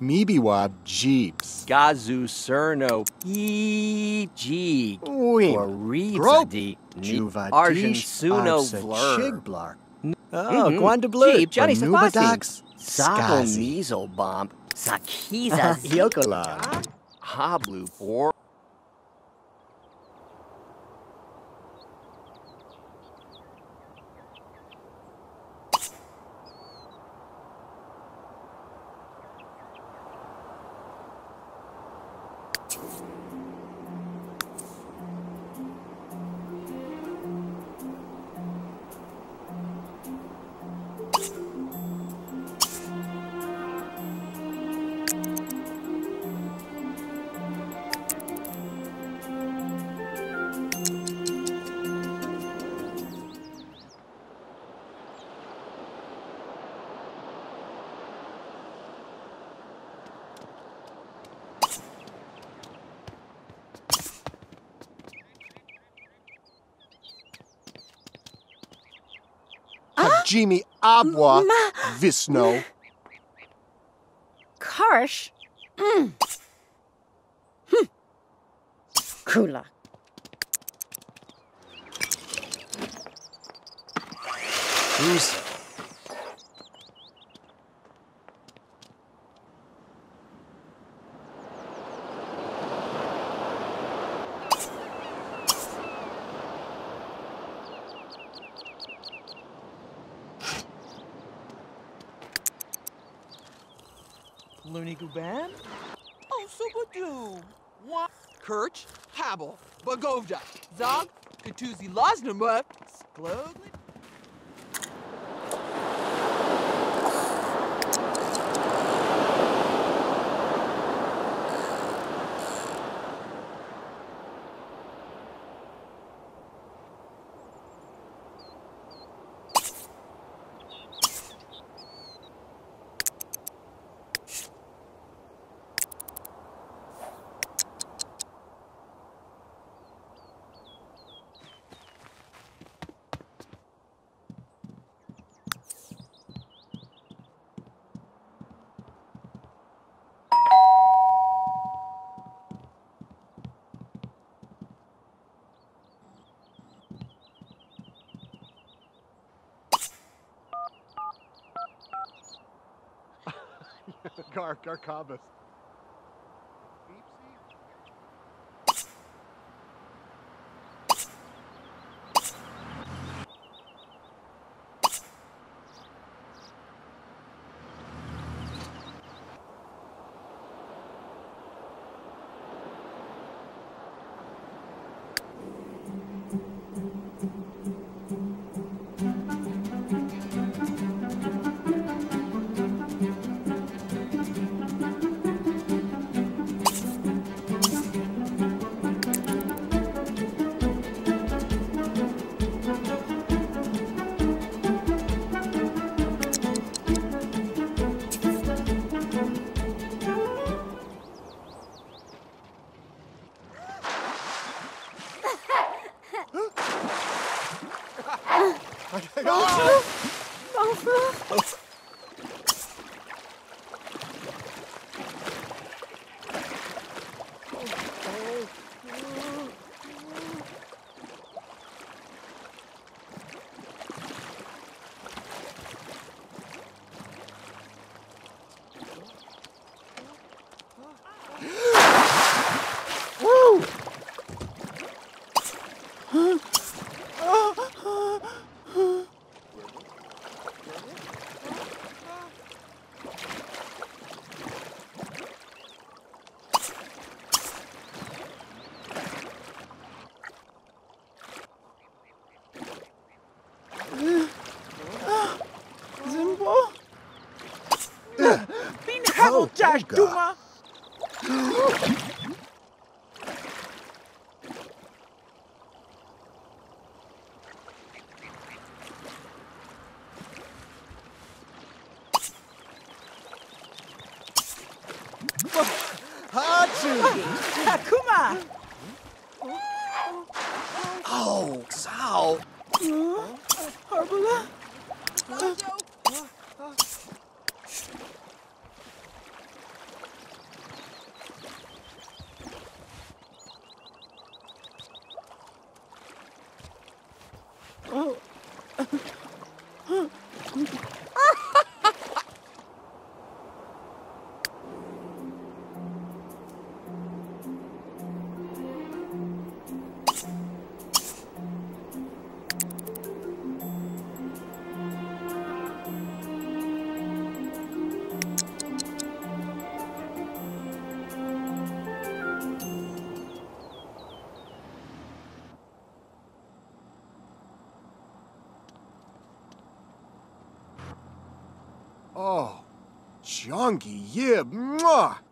Mibiwa Jeeps. Gazu Cerno E.G. Gorida Arjun Suno Vlur. Oh, Gwandablu. Jeep, Johnny Sapasi. Sako Measle Bomb. Sakiza Yokola. Hablu Bor. Jimmy Abwa Visno. Karsh. Kula. Who's Looney Guban? Oh, Subadoo! What? Kirch, Habel, Bagovda, Zog, Katuzi Laznamut, Sklodlin. Garcabas. Dash Duma! Hachu! Hakuma! Oh, Sao! Arbala. Oh. Oh, Jongi, yeah, mwah!